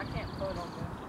I can't put on this.